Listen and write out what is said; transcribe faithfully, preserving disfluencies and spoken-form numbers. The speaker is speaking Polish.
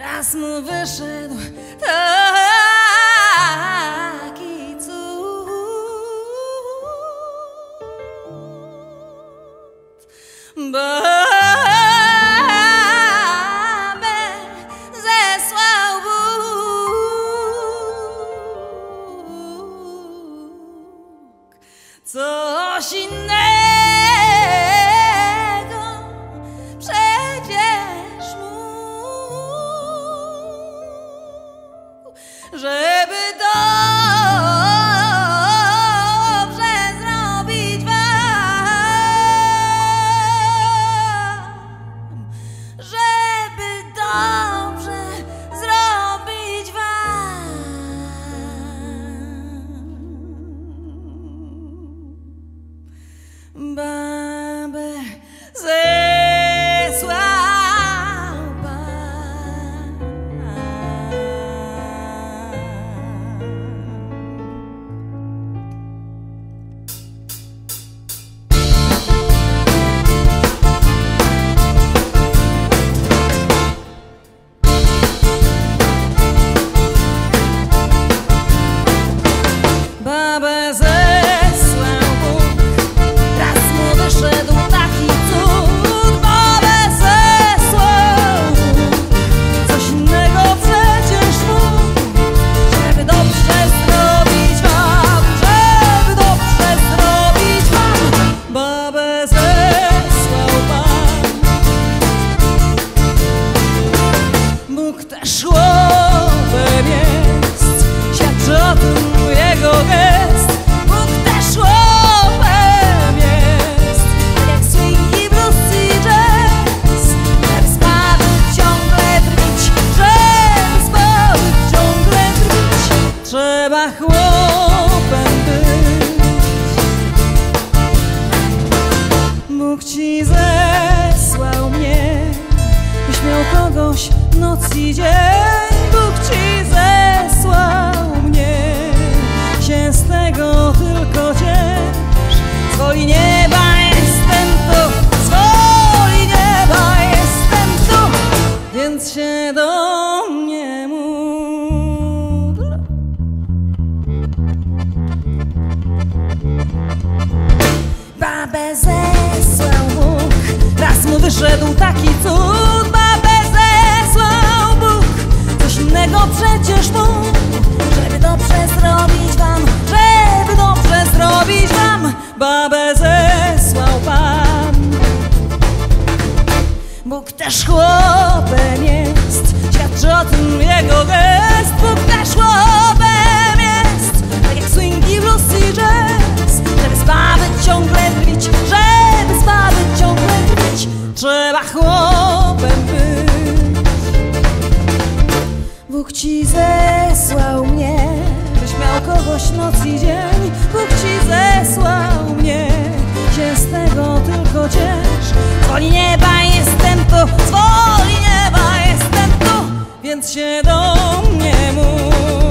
Raz mu wyszedł taki cud. Babę zesłał Bóg. Coś innego. Żeby dobrze zrobić wam, żeby dobrze zrobić wam. Babę zesłał. Babę zesłał Bóg, raz mu wyszedł taki cud. Babę zesłał Bóg, coś innego przecież mógł, żeby dobrze zrobić wam, żeby dobrze zrobić wam. Babę zesłał Pan, Bóg też łowem jest, świadczy o tym jego gest. Trzeba chłopem być. Bóg ci zesłał mnie, byś miał kogoś noc i dzień. Bóg ci zesłał mnie, się z tego tylko ciesz. Z woli nieba jestem tu, z woli nieba jestem tu, więc się do mnie mówi. Babę zesłał Bóg, raz mu wyszedł taki cud. Babę zesłał Bóg, coś innego przecież mógł, żeby dobrze zrobić wam, żeby dobrze zrobić wam. Babę zesłał Pan, Bóg też chłopem jest, świadczy o tym jego gest. Bóg też chłopem jest, tak jak swingi, blues i jazz, żeby z baby ciągle drwić, żeby z baby ciągle drwić. Trzeba chłopem być. Bóg ci zesłał mnie, byś miał kogoś noc i dzień. Bóg ci zesłał mnie, się z tego tylko ciesz. Z woli nieba jestem tu, z woli nieba jestem tu, więc się do mnie mów.